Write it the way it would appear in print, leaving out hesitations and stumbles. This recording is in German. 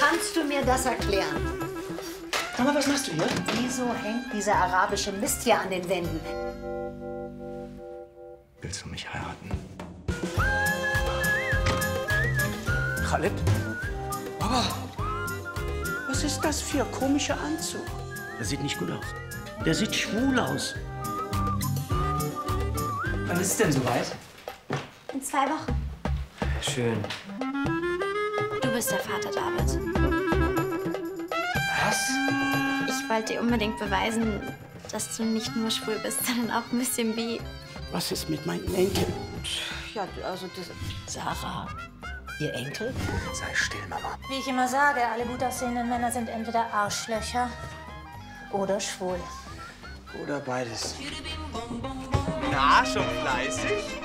Kannst du mir das erklären? Mama, was machst du hier? Wieso hängt dieser arabische Mist hier an den Wänden? Willst du mich heiraten? Khalid? Papa! Was ist das für ein komischer Anzug? Der sieht nicht gut aus. Der sieht schwul aus. Wann ist es denn soweit? In 2 Wochen. Schön. Du bist der Vater, David. Was? Ich wollte dir unbedingt beweisen, dass du nicht nur schwul bist, sondern auch ein bisschen bi. Was ist mit meinen Enkeln? Ja, also das... Sarah, ihr Enkel? Sei still, Mama. Wie ich immer sage, alle gut aussehenden Männer sind entweder Arschlöcher oder schwul. Oder beides. Na, schon fleißig?